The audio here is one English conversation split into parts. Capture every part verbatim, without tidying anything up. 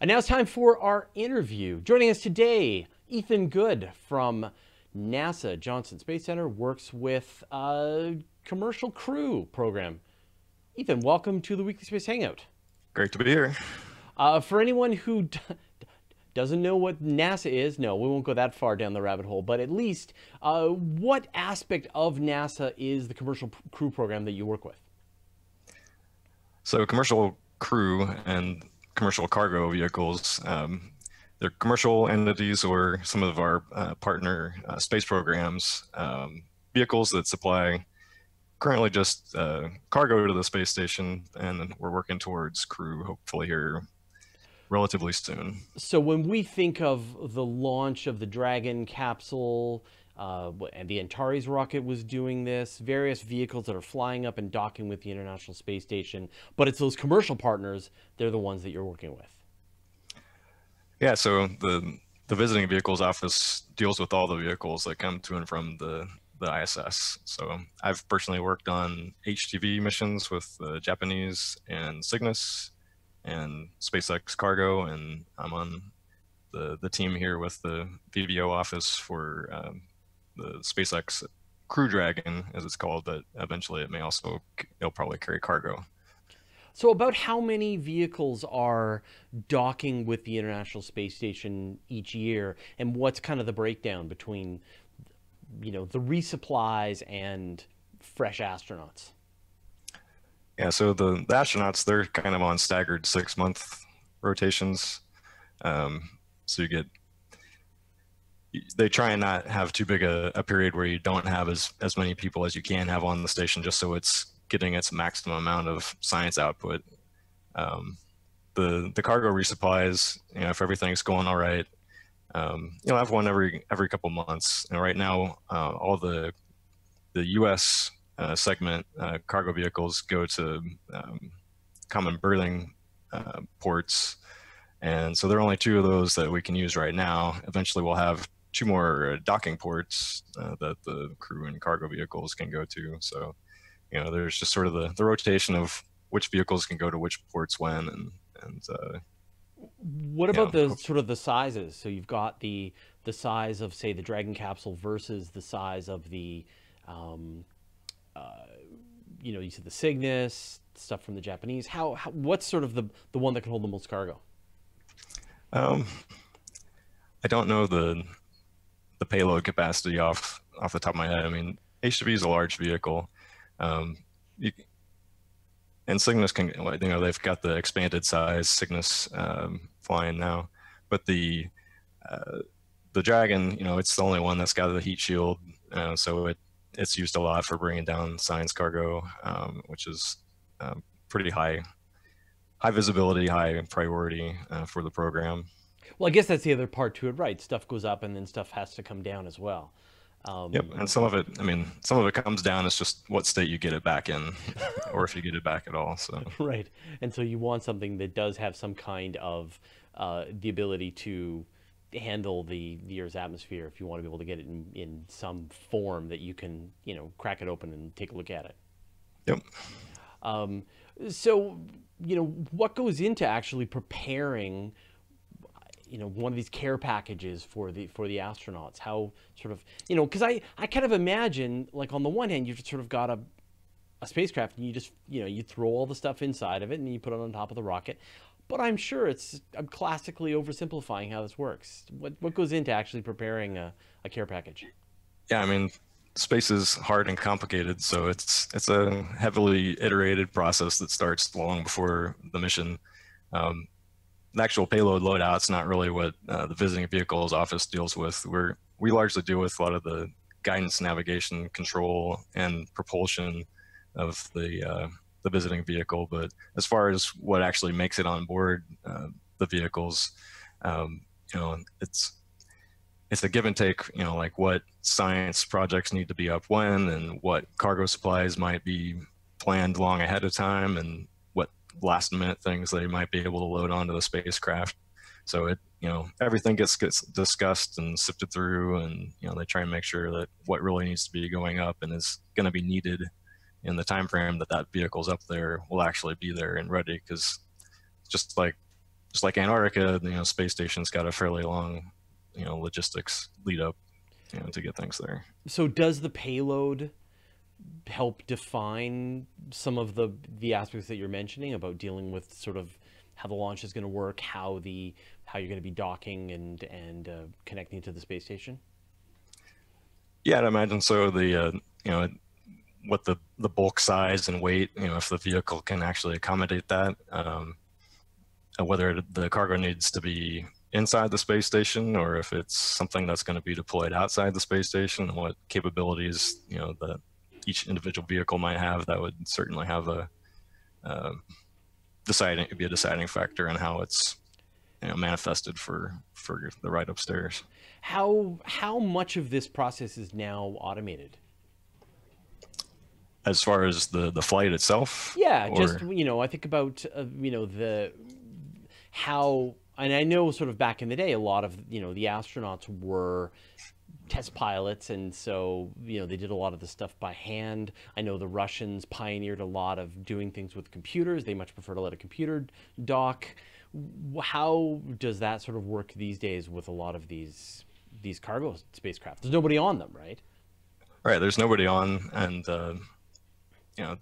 And now it's time for our interview. Joining us today, Ethan Good from NASA Johnson Space Center, works with a commercial crew program. Ethan, welcome to the Weekly Space Hangout. Great to be here. Uh, for anyone who d doesn't know what NASA is, no, we won't go that far down the rabbit hole, but at least uh, what aspect of NASA is the commercial crew program that you work with? So commercial crew and commercial cargo vehicles, um, they're commercial entities or some of our uh, partner uh, space programs, um, vehicles that supply currently just uh, cargo to the space station, and we're working towards crew hopefully here relatively soon. So when we think of the launch of the Dragon capsule, uh, and the Antares rocket was doing this, various vehicles that are flying up and docking with the International Space Station, but it's those commercial partners, they're the ones that you're working with. Yeah, so the, the Visiting Vehicles Office deals with all the vehicles that come to and from the the I S S. So I've personally worked on H T V missions with the uh, Japanese and Cygnus and SpaceX cargo, and I'm on the, the team here with the V V O office for um, the SpaceX Crew Dragon, as it's called, but eventually it may also, it'll probably carry cargo. So about how many vehicles are docking with the International Space Station each year, and what's kind of the breakdown between, you know, the resupplies and fresh astronauts? Yeah, so the, the astronauts, they're kind of on staggered six month rotations. Um, so you get, they try and not have too big a, a period where you don't have as, as many people as you can have on the station, just so it's getting its maximum amount of science output. Um, the, the cargo resupplies, you know, if everything's going all right, Um, you know, I've one every every couple months, and right now uh, all the the U S uh, segment uh, cargo vehicles go to um, common berthing uh, ports, and so there are only two of those that we can use right now. Eventually, we'll have two more docking ports uh, that the crew and cargo vehicles can go to. So, you know, there's just sort of the the rotation of which vehicles can go to which ports when, and and. Uh, What about yeah. the sort of the sizes? So you've got the the size of, say, the Dragon capsule versus the size of the, um, uh, you know, you said the Cygnus, stuff from the Japanese. How, how what's sort of the the one that can hold the most cargo? Um, I don't know the the payload capacity off off the top of my head. I mean, H T V is a large vehicle. Um, you, And Cygnus can, you know, they've got the expanded size Cygnus um, flying now, but the uh, the Dragon, you know, it's the only one that's got the heat shield, uh, so it it's used a lot for bringing down science cargo, um, which is um, pretty high high visibility, high priority uh, for the program. Well, I guess that's the other part to it, right? Stuff goes up and then stuff has to come down as well. Um, yep, and some of it, I mean, some of it comes down, it's just what state you get it back in, or if you get it back at all, so. Right, and so you want something that does have some kind of uh, the ability to handle the, the Earth's atmosphere if you want to be able to get it in, in some form that you can, you know, crack it open and take a look at it. Yep. Um, so, you know, what goes into actually preparing you know, one of these care packages for the, for the astronauts? How sort of, you know, cause I, I kind of imagine, like, on the one hand, you've just sort of got a, a spacecraft and you just, you know, you throw all the stuff inside of it and you put it on top of the rocket, but I'm sure it's, I'm classically oversimplifying how this works. What, what goes into actually preparing a, a care package? Yeah. I mean, space is hard and complicated, so it's, it's a heavily iterated process that starts long before the mission. Um, The actual payload loadout's not really what uh, the Visiting Vehicles Office deals with. We're, we largely deal with a lot of the guidance, navigation, control, and propulsion of the, uh, the visiting vehicle. But as far as what actually makes it on board uh, the vehicles, um, you know, it's, it's a give and take, you know, like what science projects need to be up when and what cargo supplies might be planned long ahead of time, and last minute things they might be able to load onto the spacecraft. So it, you know, everything gets, gets discussed and sifted through, and, you know, they try and make sure that what really needs to be going up and is going to be needed in the time frame that that vehicle's up there will actually be there and ready. Because just like just like Antarctica, you know, space station's got a fairly long, you know, logistics lead up, you know, to get things there. So does the payload help define some of the, the aspects that you're mentioning about dealing with sort of how the launch is going to work, how the, how you're going to be docking and, and uh, connecting to the space station? Yeah, I'd imagine so. The, uh, you know, what the, the bulk size and weight, you know, if the vehicle can actually accommodate that, um, whether the cargo needs to be inside the space station or if it's something that's going to be deployed outside the space station, and what capabilities, you know, that each individual vehicle might have, that would certainly have a, uh, deciding, it'd be a deciding factor in how it's, you know, manifested for, for the ride upstairs. How, how much of this process is now automated? As far as the, the flight itself? Yeah, or... just, you know, I think about, uh, you know, the, how, and I know sort of back in the day, a lot of, you know, the astronauts were test pilots, and so, you know, they did a lot of the stuff by hand. I know the Russians pioneered a lot of doing things with computers. They much prefer to let a computer dock. How does that sort of work these days with a lot of these, these cargo spacecraft? There's nobody on them, right? Right, there's nobody on, and, uh, you know,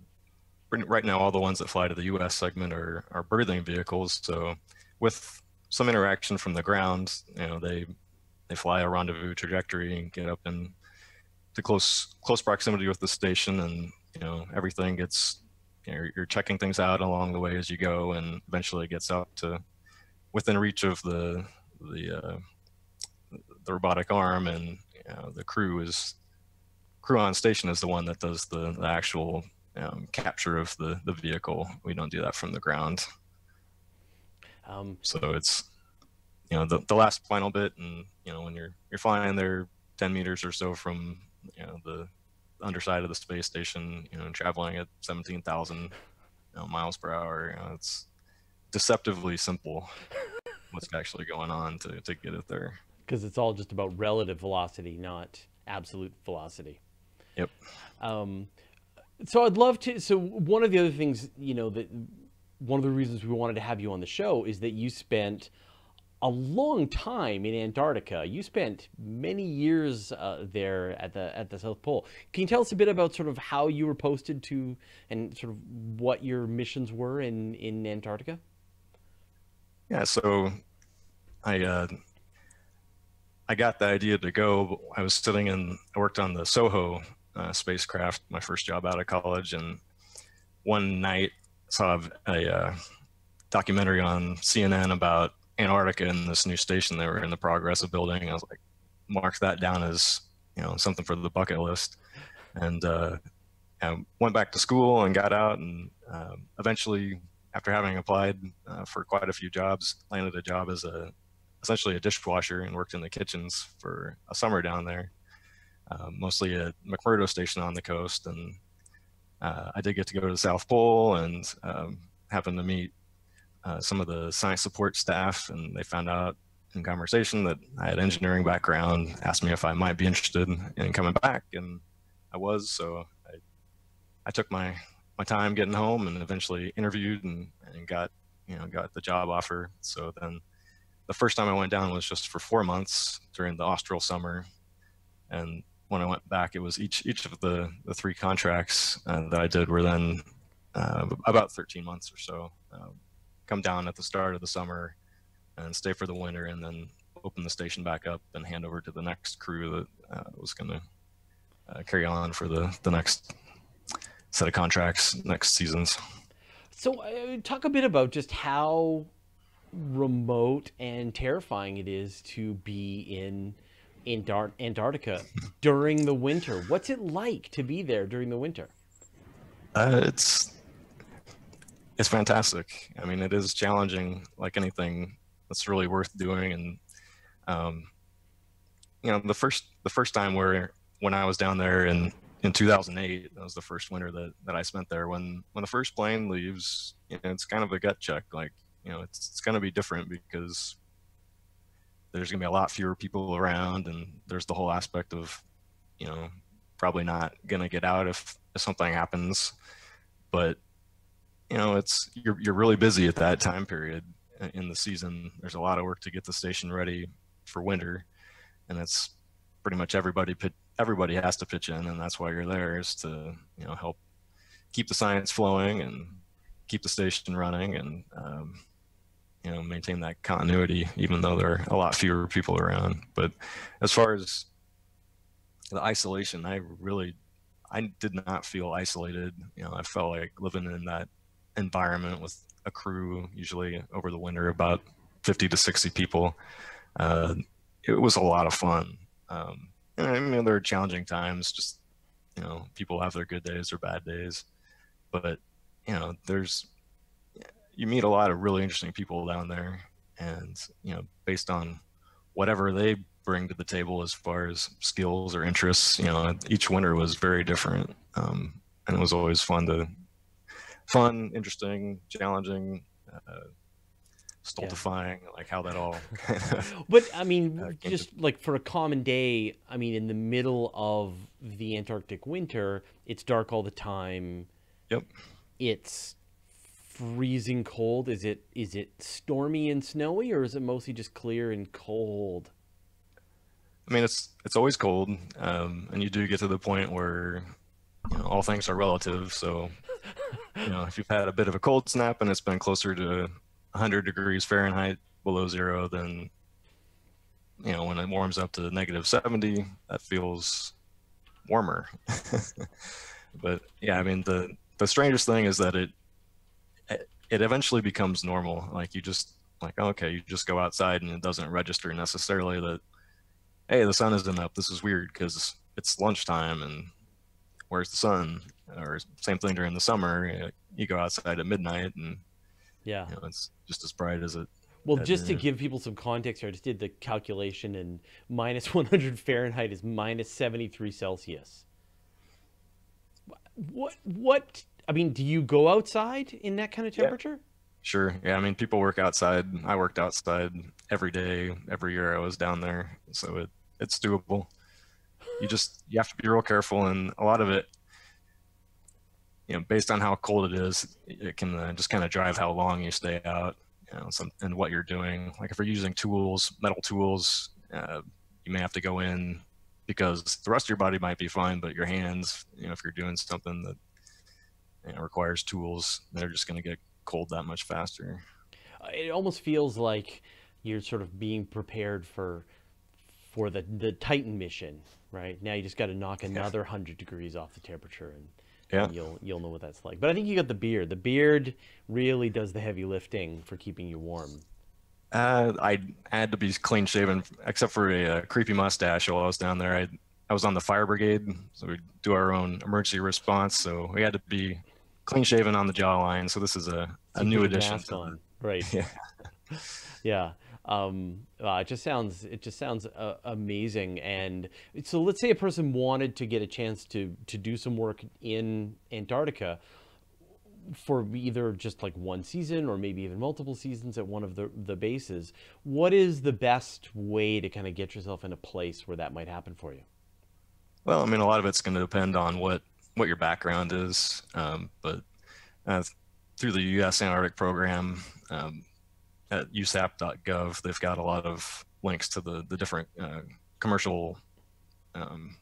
right now all the ones that fly to the U S segment are, are birthing vehicles, so with some interaction from the ground, you know, they, they fly a rendezvous trajectory and get up in the close, close proximity with the station, and, you know, everything gets, you know, you're checking things out along the way as you go, and eventually it gets up to within reach of the, the, uh, the robotic arm, and, you know, the crew is, crew on station is the one that does the, the actual um, capture of the, the vehicle. We don't do that from the ground. Um, so it's, you know, the, the last final bit, and, you know, when you're, you're flying there ten meters or so from, you know, the underside of the space station, you know, and traveling at seventeen thousand you know, miles per hour, you know, it's deceptively simple what's actually going on to, to get it there. Because it's all just about relative velocity, not absolute velocity. Yep. Um, so I'd love to, so one of the other things, you know, that one of the reasons we wanted to have you on the show is that you spent a long time in Antarctica. You spent many years uh, there at the at the South Pole. Can you tell us a bit about sort of how you were posted to and sort of what your missions were in, in Antarctica? Yeah, so I, uh, I got the idea to go. I was sitting in, I worked on the Soho uh, spacecraft, my first job out of college, and one night saw a uh, documentary on C N N about Antarctica and this new station they were in the progress of building. I was like, mark that down as, you know, something for the bucket list. And uh, I went back to school and got out, and uh, eventually, after having applied uh, for quite a few jobs, landed a job as a, essentially a dishwasher, and worked in the kitchens for a summer down there, uh, mostly at McMurdo Station on the coast. And uh, I did get to go to the South Pole, and um, happened to meet Uh, some of the science support staff, and they found out in conversation that I had engineering background, asked me if I might be interested in coming back, and I was, so I, I took my, my time getting home, and eventually interviewed and, and got, you know, got the job offer. So then the first time I went down was just for four months during the Austral summer, and when I went back, it was each, each of the, the three contracts uh, that I did were then uh, about thirteen months or so. Uh, come down at the start of the summer and stay for the winter, and then open the station back up and hand over to the next crew that uh, was going to uh, carry on for the, the next set of contracts, next seasons. So uh, talk a bit about just how remote and terrifying it is to be in, in Dar- Antarctica during the winter. What's it like to be there during the winter? Uh, it's... It's fantastic. I mean, it is challenging, like anything that's really worth doing. And, um, you know, the first, the first time where, when I was down there in, in two thousand eight, that was the first winter that, that I spent there. When, when the first plane leaves, you know, it's kind of a gut check. Like, you know, it's, it's going to be different because there's going to be a lot fewer people around, and there's the whole aspect of, you know, probably not going to get out if, if something happens, but you know, it's, you're, you're really busy at that time period, in the season. There's a lot of work to get the station ready for winter, and that's pretty much everybody pit, everybody has to pitch in, and that's why you're there, is to, you know, help keep the science flowing and keep the station running, and um, you know, maintain that continuity, even though there are a lot fewer people around. But as far as the isolation, I really, I did not feel isolated. You know, I felt like living in that environment with a crew, usually over the winter, about fifty to sixty people. Uh, it was a lot of fun. Um, and I mean, there are challenging times, just, you know, people have their good days or bad days, but you know, there's, you meet a lot of really interesting people down there, and, you know, based on whatever they bring to the table as far as skills or interests, you know, each winter was very different. Um, and it was always fun to, fun, interesting, challenging, uh, stultifying, yeah. Like how that all. But I mean, uh, just to... like for a common day, I mean, in the middle of the Antarctic winter, it's dark all the time. Yep. It's freezing cold. Is it, is it stormy and snowy, or is it mostly just clear and cold? I mean, it's, it's always cold. Um, and you do get to the point where, you know, all things are relative. So, you know, if you've had a bit of a cold snap and it's been closer to one hundred degrees Fahrenheit below zero, then, you know, when it warms up to negative seventy, that feels warmer. But yeah, I mean, the, the strangest thing is that it, it eventually becomes normal. Like you just like, okay, you just go outside and it doesn't register necessarily that, hey, the sun isn't up. This is weird because it's lunchtime and where's the sun? Or same thing during the summer, you go outside at midnight and yeah, you know, it's just as bright as it. Well, just to give people some context here, I just did the calculation, and minus one hundred Fahrenheit is minus seventy-three Celsius. What, what, I mean, do you go outside in that kind of temperature? Yeah. Sure. Yeah. I mean, people work outside. I worked outside every day, every year I was down there. So it, it's doable. You just, you have to be real careful. And a lot of it, you know, based on how cold it is, it can uh, just kind of drive how long you stay out, you know, some, and what you're doing. Like if you're using tools, metal tools, uh, you may have to go in because the rest of your body might be fine, but your hands, you know, if you're doing something that, you know, requires tools, they're just going to get cold that much faster. It almost feels like you're sort of being prepared for for the the Titan mission, right? Now you just got to knock another yeah. hundred degrees off the temperature, and, yeah. and you'll you'll know what that's like. But I think you got the beard. The beard really does the heavy lifting for keeping you warm. Uh, I had to be clean shaven, except for a, a creepy mustache while I was down there. I I was on the fire brigade, so we do our own emergency response. So we had to be clean shaven on the jawline, so this is a, a new addition. On. Right. Yeah. Yeah. Um, uh, it just sounds, it just sounds uh, amazing. And so let's say a person wanted to get a chance to, to do some work in Antarctica for either just like one season or maybe even multiple seasons at one of the, the bases. What is the best way to kind of get yourself in a place where that might happen for you? Well, I mean, a lot of it's going to depend on what what your background is, um, but uh, through the U S Antarctic program, um, at U S A P dot gov, they've got a lot of links to the, the different uh, commercial um,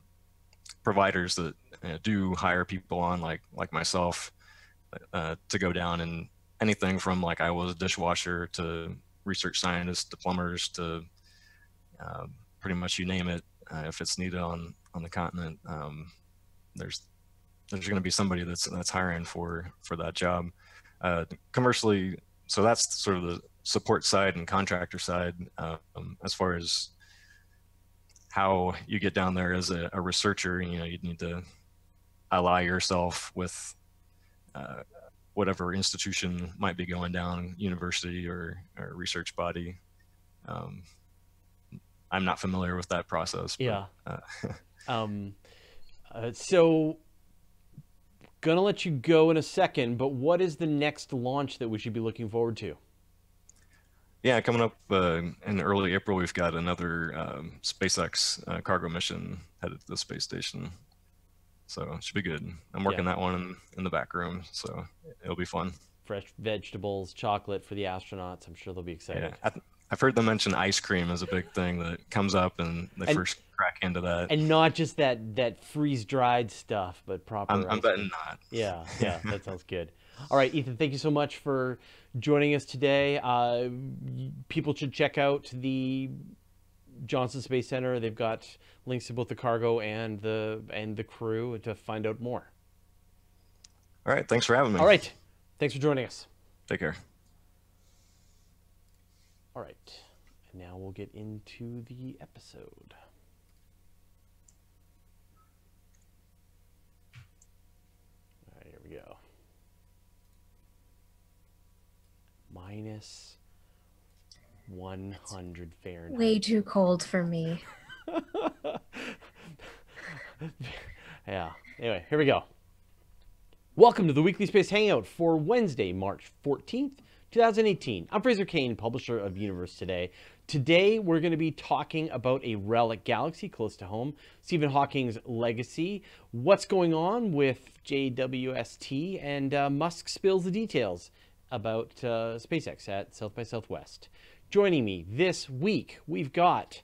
providers that uh, do hire people on, like like myself, uh, to go down, and anything from, like, I was a dishwasher to research scientists to plumbers to uh, pretty much you name it, uh, if it's needed on, on the continent. Um, there's there's going to be somebody that's that's hiring for for that job uh commercially. So that's sort of the support side and contractor side. Um, as far as how you get down there as a, a researcher, you know, you'd need to ally yourself with uh, whatever institution might be going down, university or, or research body. um, I'm not familiar with that process, but, yeah. uh, um uh, so gonna let you go in a second, but what is the next launch that we should be looking forward to? Yeah, coming up uh, in early April, we've got another um, SpaceX uh, cargo mission headed to the space station. So it should be good. I'm working yeah. that one in, in the back room, so it'll be fun. fresh vegetables, chocolate for the astronauts. I'm sure they'll be excited. Yeah, I've heard them mention ice cream is a big thing that comes up, and they and, first crack into that. And not just that that freeze-dried stuff, but proper I'm, ice I'm betting cream. Not. Yeah, yeah, that sounds good. All right, Ethan, thank you so much for joining us today. Uh, people should check out the Johnson Space Center. They've got links to both the cargo and the and the crew to find out more. All right, thanks for having me. All right, thanks for joining us. Take care. All right, and now we'll get into the episode. All right, here we go. Minus one hundred Fahrenheit. Way too cold for me. Yeah. Anyway, here we go. Welcome to the Weekly Space Hangout for Wednesday, March fourteenth, two thousand eighteen. I'm Fraser Cain, publisher of Universe Today. Today, we're going to be talking about a relic galaxy close to home, Stephen Hawking's legacy, what's going on with J W S T, and uh, Musk spills the details about uh, SpaceX at South by Southwest. Joining me this week, we've got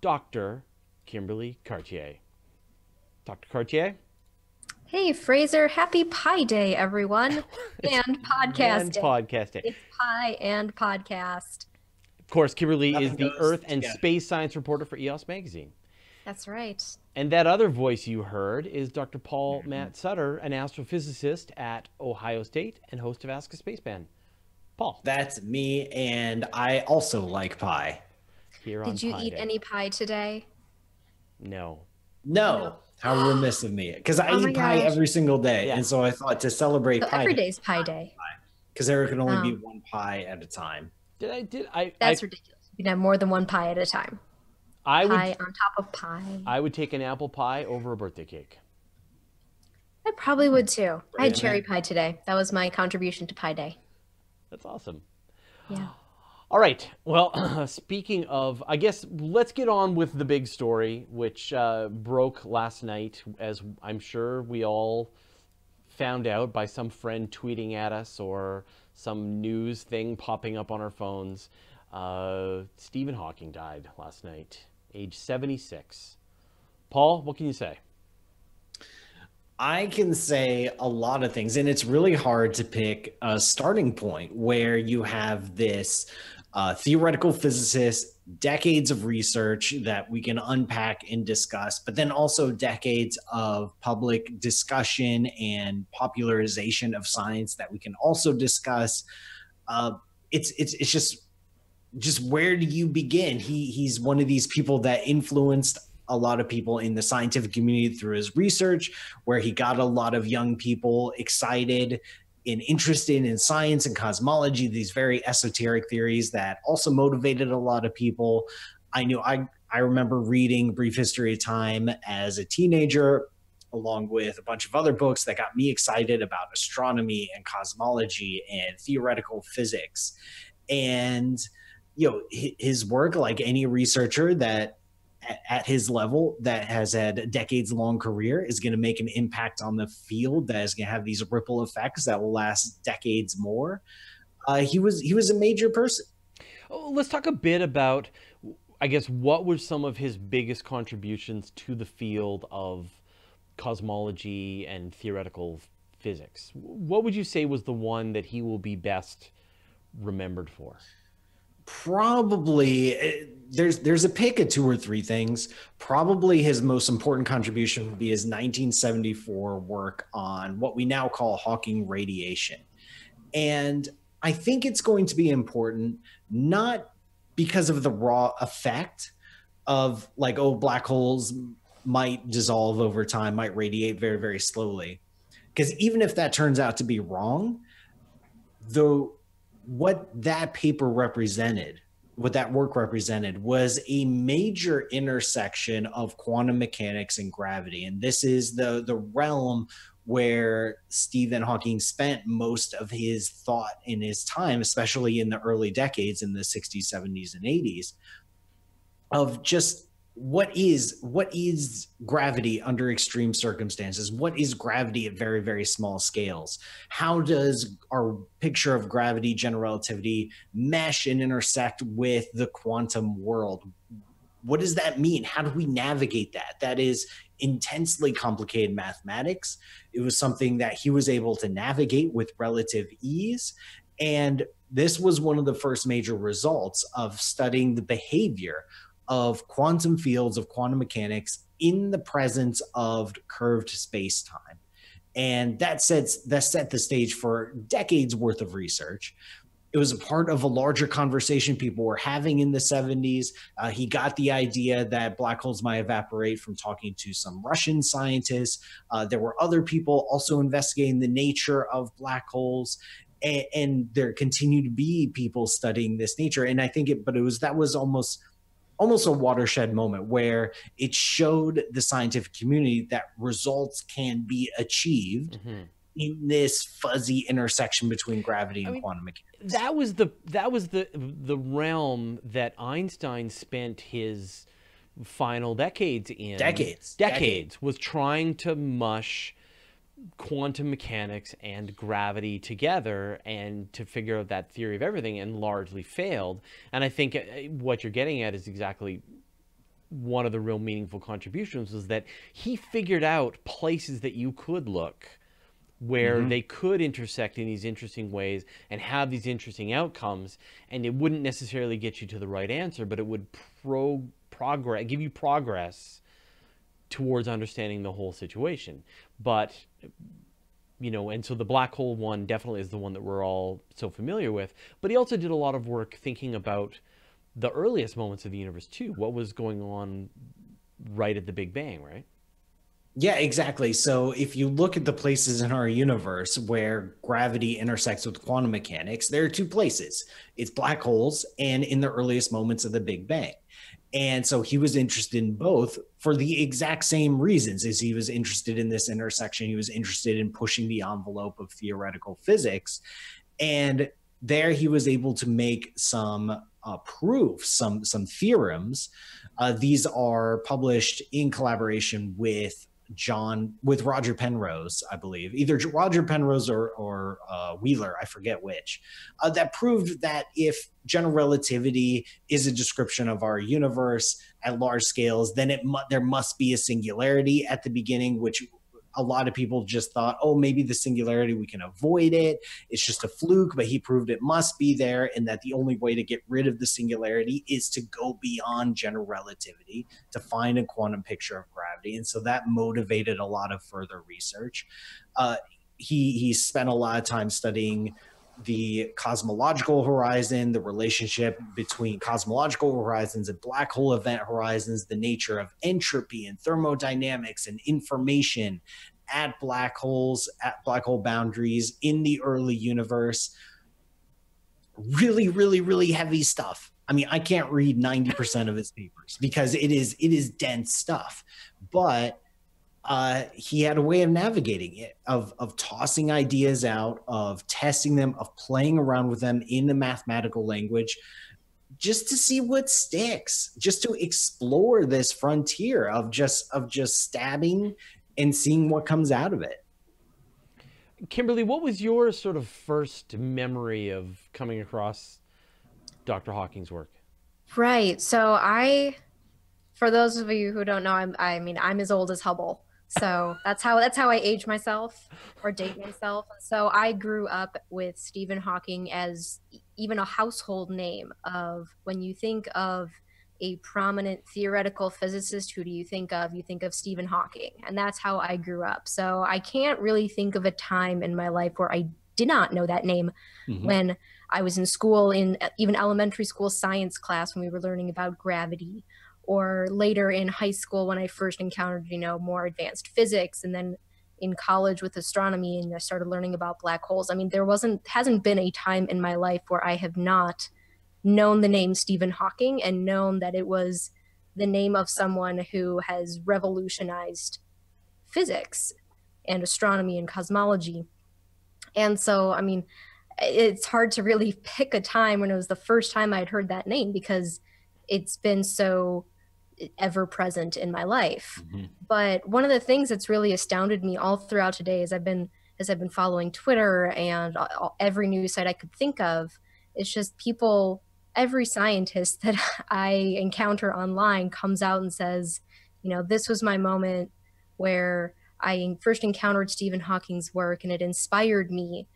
Doctor Kimberly Cartier. Doctor Cartier? Hey, Fraser. Happy Pi Day, everyone. And podcast and day. Podcast day. It's Pi and podcast. Of course, Kimberly Nothing is the Earth and together. Space Science reporter for E O S magazine. That's right. And that other voice you heard is Doctor Paul mm-hmm. Matt Sutter, an astrophysicist at Ohio State and host of Ask a Spaceman. Paul. That's me, and I also like pie. Here on Did you pie eat day. Any pie today? No. No. no. How remiss of me. Because I oh eat pie every single day, yeah. and so I thought to celebrate so pie every day's pie day. Because there could only um, be one pie at a time. Did I? Did I? That's I, ridiculous. You can have more than one pie at a time. I pie would, on top of pie. I would take an apple pie over a birthday cake. I probably would too. I had cherry pie today. That was my contribution to Pie Day. That's awesome. Yeah. All right. Well, speaking of, I guess let's get on with the big story, which uh, broke last night, as I'm sure we all found out by some friend tweeting at us or some news thing popping up on our phones. Uh, Stephen Hawking died last night, age seventy-six. Paul, what can you say? I can say a lot of things, and it's really hard to pick a starting point where you have this uh, theoretical physicist, decades of research that we can unpack and discuss, but then also decades of public discussion and popularization of science that we can also discuss. Uh, it's, it's, it's just... just where do you begin? He he's one of these people that influenced a lot of people in the scientific community through his research, where he got a lot of young people excited and interested in science and cosmology, these very esoteric theories that also motivated a lot of people. I knew I, I remember reading Brief History of Time as a teenager, along with a bunch of other books that got me excited about astronomy and cosmology and theoretical physics. And you know, his work, like any researcher that at his level that has had a decades long career, is going to make an impact on the field that is going to have these ripple effects that will last decades more. Uh, he was he was a major person. Oh, let's talk a bit about, I guess, what were some of his biggest contributions to the field of cosmology and theoretical physics? What would you say was the one that he will be best remembered for? Probably there's there's a pick of two or three things. Probably his most important contribution would be his nineteen seventy-four work on what we now call Hawking radiation. And I think it's going to be important, not because of the raw effect of like, oh, black holes might dissolve over time, might radiate very, very slowly. Because even if that turns out to be wrong, though, what that paper represented, what that work represented, was a major intersection of quantum mechanics and gravity. And this is the, the realm where Stephen Hawking spent most of his thought in his time, especially in the early decades in the sixties, seventies, and eighties, of just what is what is gravity under extreme circumstances? What is gravity at very, very small scales? How does our picture of gravity, general relativity, mesh and intersect with the quantum world? What does that mean? How do we navigate that? That is intensely complicated mathematics. It was something that he was able to navigate with relative ease. And this was one of the first major results of studying the behavior of quantum fields, of quantum mechanics, in the presence of curved space-time. And that sets, that set the stage for decades worth of research. It was a part of a larger conversation people were having in the seventies. Uh, he got the idea that black holes might evaporate from talking to some Russian scientists. Uh, there were other people also investigating the nature of black holes. And, and there continue to be people studying this nature. And I think it, but it was, that was almost, almost a watershed moment where it showed the scientific community that results can be achieved mm-hmm. in this fuzzy intersection between gravity and I mean, quantum mechanics. That was the that was the the realm that Einstein spent his final decades in. Decades. Decades, decades. Was trying to mush quantum mechanics and gravity together and to figure out that theory of everything, and largely failed. And I think what you're getting at is exactly one of the real meaningful contributions, was that he figured out places that you could look where mm-hmm. they could intersect in these interesting ways and have these interesting outcomes, and it wouldn't necessarily get you to the right answer, but it would pro progress give you progress towards understanding the whole situation. But, you know, and so the black hole one definitely is the one that we're all so familiar with, but he also did a lot of work thinking about the earliest moments of the universe too, what was going on right at the Big Bang, right? Yeah, exactly. So if you look at the places in our universe where gravity intersects with quantum mechanics, there are two places. It's black holes and in the earliest moments of the Big Bang. And so he was interested in both for the exact same reasons. As he was interested in this intersection, he was interested in pushing the envelope of theoretical physics. And there he was able to make some uh, proofs, some, some theorems. Uh, these are published in collaboration with John, with Roger Penrose, I believe, either Roger Penrose or, or uh, Wheeler, I forget which, uh, that proved that if general relativity is a description of our universe at large scales, then it mu there must be a singularity at the beginning, which a lot of people just thought, oh, maybe the singularity, we can avoid it, it's just a fluke, but he proved it must be there, and that the only way to get rid of the singularity is to go beyond general relativity, to find a quantum picture of gravity. And so that motivated a lot of further research. Uh, he, he spent a lot of time studying the cosmological horizon, the relationship between cosmological horizons and black hole event horizons, the nature of entropy and thermodynamics and information at black holes, at black hole boundaries in the early universe. Really, really, really heavy stuff. I mean, I can't read ninety percent of his papers because it is, it is dense stuff, but Uh, he had a way of navigating it, of, of tossing ideas out, of testing them, of playing around with them in the mathematical language, just to see what sticks, just to explore this frontier of just, of just stabbing and seeing what comes out of it. Kimberly, what was your sort of first memory of coming across Doctor Hawking's work? Right. So I, for those of you who don't know, I'm, I mean, I'm as old as Hubble. So that's how that's how I age myself or date myself. So I grew up with Stephen Hawking as even a household name of, when you think of a prominent theoretical physicist, who do you think of? You think of Stephen Hawking. And that's how I grew up. So I can't really think of a time in my life where I did not know that name. Mm-hmm. When I was in school, in even elementary school science class, when we were learning about gravity, or later in high school when I first encountered, you know, more advanced physics, and then in college with astronomy, and I started learning about black holes. I mean, there wasn't, hasn't been a time in my life where I have not known the name Stephen Hawking and known that it was the name of someone who has revolutionized physics and astronomy and cosmology. And so, I mean, it's hard to really pick a time when it was the first time I'd heard that name, because it's been so ever present in my life. Mm-hmm. But one of the things that's really astounded me all throughout today is I've been, as I've been following Twitter and all, every news site I could think of, it's just people, every scientist that I encounter online comes out and says, you know, this was my moment where I first encountered Stephen Hawking's work and it inspired me.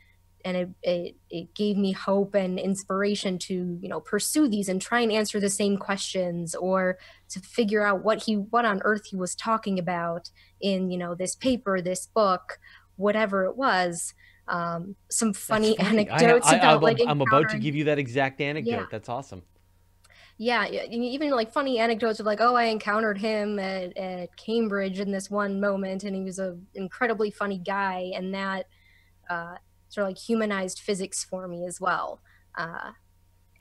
And it, it, it gave me hope and inspiration to, you know, pursue these and try and answer the same questions, or to figure out what he, what on earth he was talking about in, you know, this paper, this book, whatever it was. Um, some funny, funny. anecdotes I, I, about I, I, like I'm about to give you that exact anecdote. Yeah. That's awesome. Yeah, even like funny anecdotes of like, oh, I encountered him at, at Cambridge in this one moment, and he was an incredibly funny guy, and that uh, sort of like humanized physics for me as well. Uh,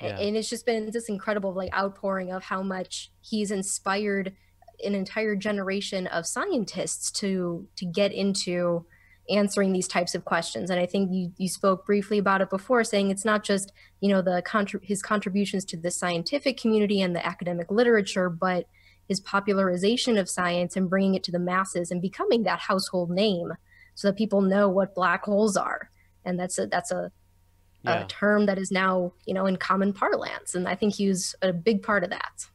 yeah. And it's just been this incredible like outpouring of how much he's inspired an entire generation of scientists to to get into answering these types of questions. And I think you, you spoke briefly about it before, saying it's not just, you know, the contrib- his contributions to the scientific community and the academic literature, but his popularization of science and bringing it to the masses and becoming that household name so that people know what black holes are. And that's a, that's a, yeah. a term that is now, you know, in common parlance. And I think he was a big part of that.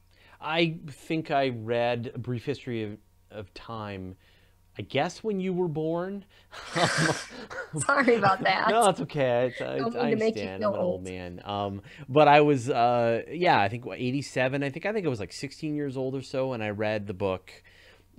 I think I read A Brief History of, of Time, I guess when you were born. Sorry about that. No, it's okay. It's, it's, I understand. I'm an old man. Um, but I was, uh, yeah, I think what, eighty-seven. I think I think I was like sixteen years old or so, and I read the book.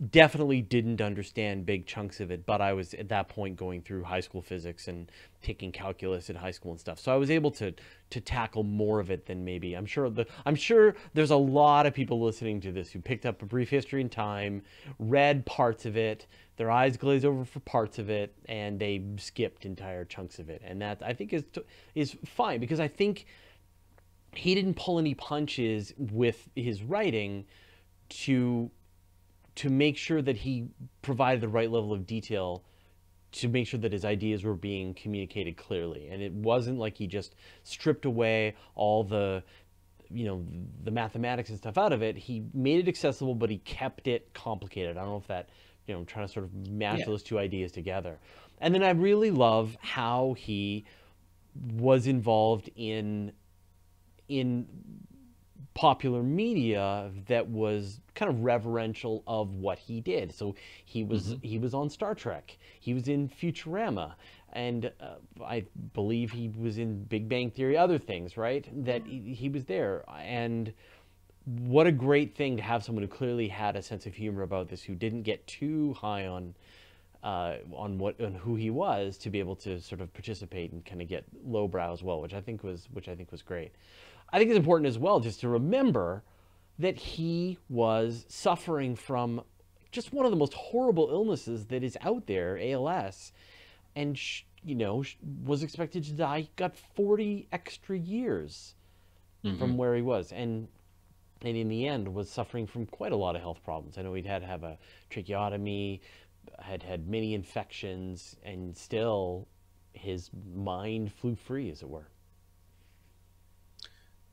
Definitely didn't understand big chunks of it, but I was at that point going through high school physics and taking calculus in high school and stuff, so I was able to to tackle more of it than maybe I'm sure the I'm sure there's a lot of people listening to this who picked up A Brief History in Time, read parts of it, their eyes glazed over for parts of it, and they skipped entire chunks of it, and that I think is is fine, because I think he didn't pull any punches with his writing to to make sure that he provided the right level of detail to make sure that his ideas were being communicated clearly. And it wasn't like he just stripped away all the, you know, the mathematics and stuff out of it. He made it accessible, but he kept it complicated. I don't know if that, you know, I'm trying to sort of mash yeah. those two ideas together. And then I really love how he was involved in, in, popular media that was kind of reverential of what he did. So he was mm-hmm. he was on Star Trek, he was in Futurama, and uh, I believe he was in Big Bang Theory, other things, right? That he, he was there. And what a great thing to have someone who clearly had a sense of humor about this, who didn't get too high on uh, on what on who he was, to be able to sort of participate and kind of get lowbrow as well, which I think was which I think was great. I think it's important as well just to remember that he was suffering from just one of the most horrible illnesses that is out there, A L S, and, you know, was expected to die. He got forty extra years mm-hmm. from where he was, and and in the end was suffering from quite a lot of health problems. I know he'd had to have a tracheotomy, had had many infections, and still his mind flew free, as it were.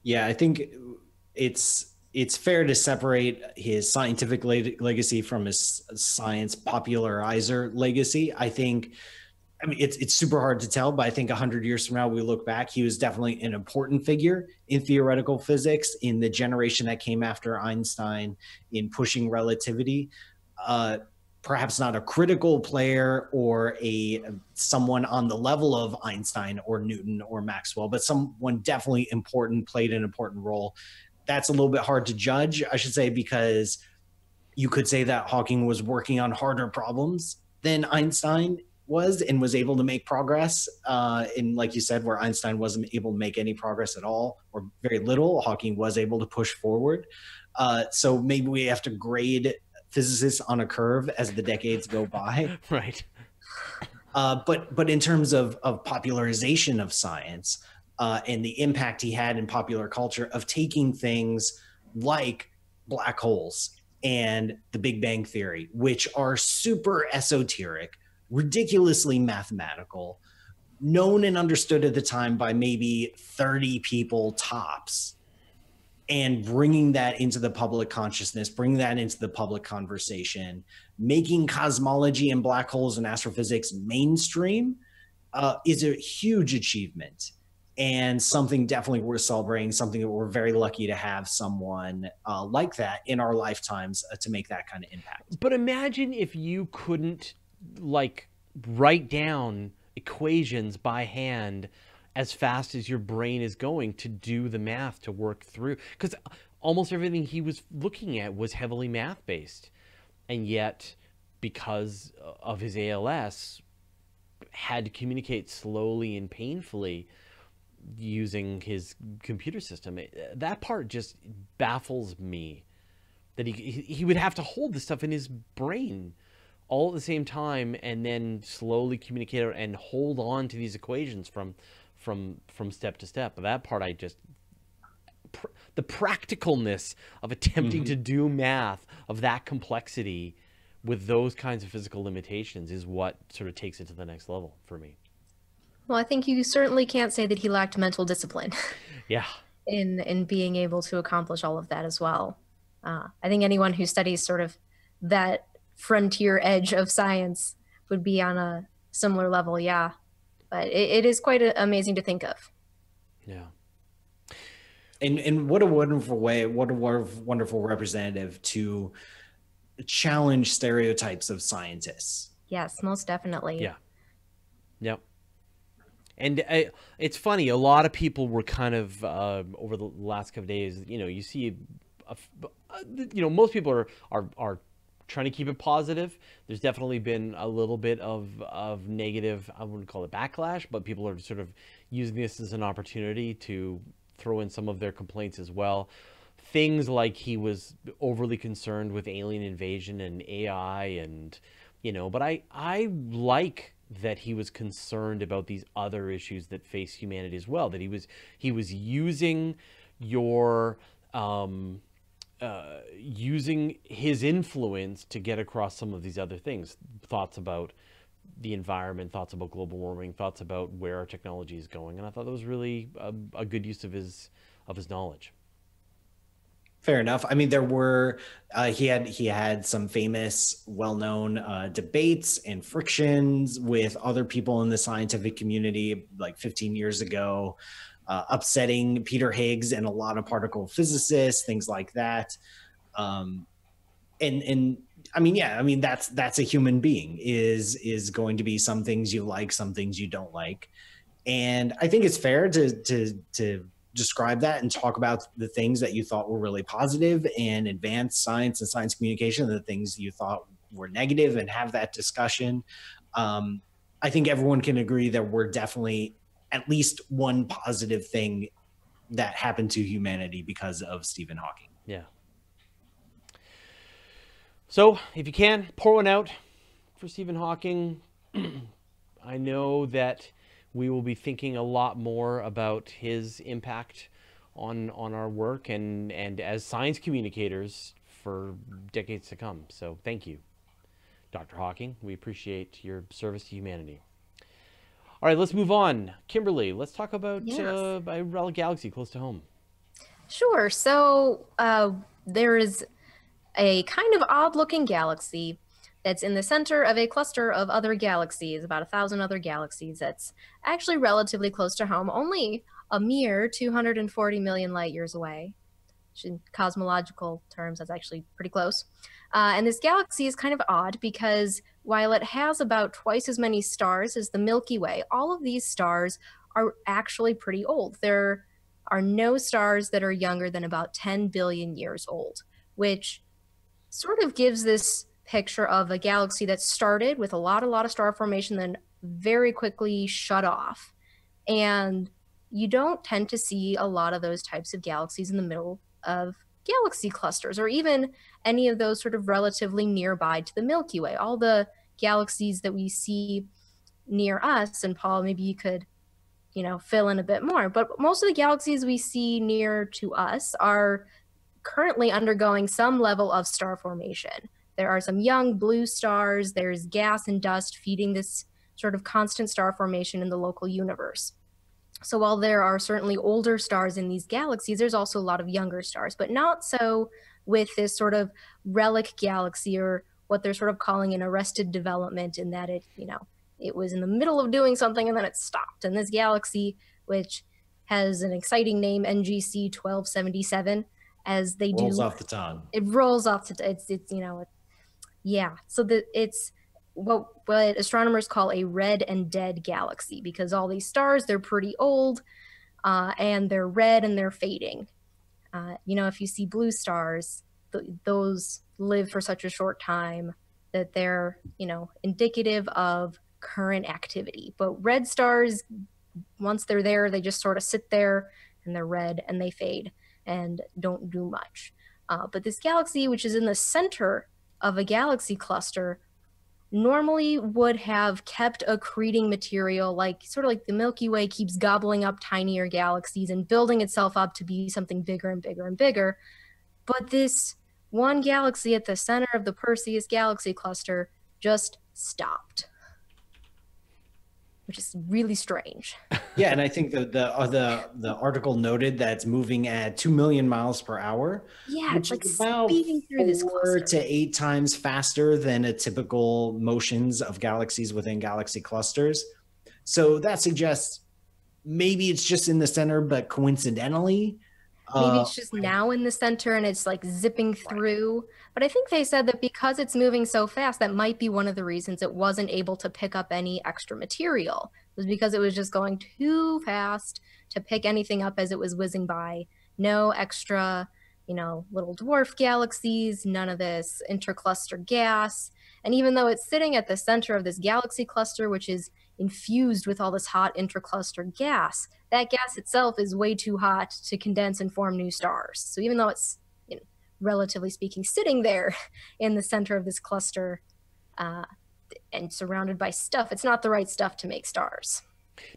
Yeah, I think it's it's fair to separate his scientific legacy from his science popularizer legacy. I think, I mean, it's it's super hard to tell, but I think one hundred years from now, we look back, he was definitely an important figure in theoretical physics, in the generation that came after Einstein, in pushing relativity. Uh, perhaps not a critical player or a someone on the level of Einstein or Newton or Maxwell, but someone definitely important, played an important role. That's a little bit hard to judge, I should say, because you could say that Hawking was working on harder problems than Einstein was and was able to make progress. Uh, and like you said, where Einstein wasn't able to make any progress at all or very little, Hawking was able to push forward. Uh, so maybe we have to grade physicists on a curve as the decades go by. Right. Uh, but but in terms of, of popularization of science uh, and the impact he had in popular culture of taking things like black holes and the Big Bang Theory, which are super esoteric, ridiculously mathematical, known and understood at the time by maybe thirty people tops, and bringing that into the public consciousness, bringing that into the public conversation, making cosmology and black holes and astrophysics mainstream uh, is a huge achievement and something definitely worth celebrating, something that we're very lucky to have someone uh, like that in our lifetimes uh, to make that kind of impact. But imagine if you couldn't like write down equations by hand as fast as your brain is going to do the math to work through, because almost everything he was looking at was heavily math based, and yet because of his A L S had to communicate slowly and painfully using his computer system. That part just baffles me, that he he would have to hold this stuff in his brain all at the same time and then slowly communicate and hold on to these equations from from from step to step. But that part, I just pr the practicalness of attempting mm-hmm. to do math of that complexity with those kinds of physical limitations is what sort of takes it to the next level for me. Well, I think you certainly can't say that he lacked mental discipline. Yeah. In in being able to accomplish all of that as well. Uh, I think anyone who studies sort of that frontier edge of science would be on a similar level, yeah. But it, it is quite a, amazing to think of. Yeah. And and what a wonderful way, what a wonderful representative to challenge stereotypes of scientists. Yes, most definitely. Yeah. Yep. And I, it's funny, a lot of people were kind of, uh, over the last couple of days, you know, you see, a, a, you know, most people are, are, are trying to keep it positive. There's definitely been a little bit of, of negative, I wouldn't call it backlash, but people are sort of using this as an opportunity to throw in some of their complaints as well. Things like he was overly concerned with alien invasion and A I and, you know, but I, I like that he was concerned about these other issues that face humanity as well, that he was, he was using your, um, uh, using his influence to get across some of these other things, thoughts about the environment, thoughts about global warming, thoughts about where our technology is going. And I thought that was really a, a good use of his, of his knowledge. Fair enough. I mean, there were, uh, he had, he had some famous, well-known uh, debates and frictions with other people in the scientific community, like fifteen years ago, uh, upsetting Peter Higgs and a lot of particle physicists, things like that. Um, and, and I mean, yeah, I mean, that's, that's a human being, is, is going to be some things you like, some things you don't like. And I think it's fair to, to, to, describe that and talk about the things that you thought were really positive and advanced science and science communication, the things you thought were negative, and have that discussion. Um, I think everyone can agree that we're definitely at least one positive thing that happened to humanity because of Stephen Hawking. Yeah. So if you can, pour one out for Stephen Hawking. I know that we will be thinking a lot more about his impact on on our work and, and as science communicators for decades to come. So thank you, Doctor Hawking. We appreciate your service to humanity. All right, let's move on. Kimberly, let's talk about yes. uh, a relic galaxy close to home. Sure. So uh, there is a kind of odd-looking galaxy that's in the center of a cluster of other galaxies, about a thousand other galaxies, that's actually relatively close to home, only a mere two hundred forty million light years away. In cosmological terms, that's actually pretty close. Uh, and this galaxy is kind of odd because while it has about twice as many stars as the Milky Way, all of these stars are actually pretty old. There are no stars that are younger than about ten billion years old, which sort of gives this picture of a galaxy that started with a lot, a lot of star formation, then very quickly shut off. And you don't tend to see a lot of those types of galaxies in the middle of galaxy clusters, or even any of those sort of relatively nearby to the Milky Way. All the galaxies that we see near us, and Paul, maybe you could, you know, fill in a bit more, but most of the galaxies we see near to us are currently undergoing some level of star formation. There are some young blue stars, there's gas and dust feeding this sort of constant star formation in the local universe. So while there are certainly older stars in these galaxies, there's also a lot of younger stars, but not so with this sort of relic galaxy, or what they're sort of calling an arrested development, in that it, you know, it was in the middle of doing something and then it stopped. And this galaxy, which has an exciting name, N G C twelve seventy-seven, as they do. Rolls off the tongue. It rolls off the, it's, it's, you know, it, yeah. So the, it's what, what astronomers call a red and dead galaxy, because all these stars, they're pretty old uh, and they're red and they're fading. Uh, you know, if you see blue stars, th those live for such a short time that they're, you know, indicative of current activity. But red stars, once they're there, they just sort of sit there and they're red and they fade and don't do much. Uh, but this galaxy, which is in the center of a galaxy cluster, normally would have kept accreting material, like sort of like the Milky Way keeps gobbling up tinier galaxies and building itself up to be something bigger and bigger and bigger. But this one galaxy at the center of the Perseus galaxy cluster just stopped, which is really strange. Yeah, and I think the the uh, the the article noted that it's moving at two million miles per hour. Yeah, it's like speeding through this cluster. Four to eight times faster than a typical motions of galaxies within galaxy clusters. So that suggests maybe it's just in the center, but coincidentally, maybe uh, it's just now in the center and it's like zipping through. But I think they said that because it's moving so fast, that might be one of the reasons it wasn't able to pick up any extra material. It was because it was just going too fast to pick anything up as it was whizzing by. No extra, you know, little dwarf galaxies, none of this intercluster gas. And even though it's sitting at the center of this galaxy cluster, which is infused with all this hot intercluster gas, that gas itself is way too hot to condense and form new stars. So even though it's, you know, relatively speaking, sitting there in the center of this cluster uh, and surrounded by stuff, it's not the right stuff to make stars.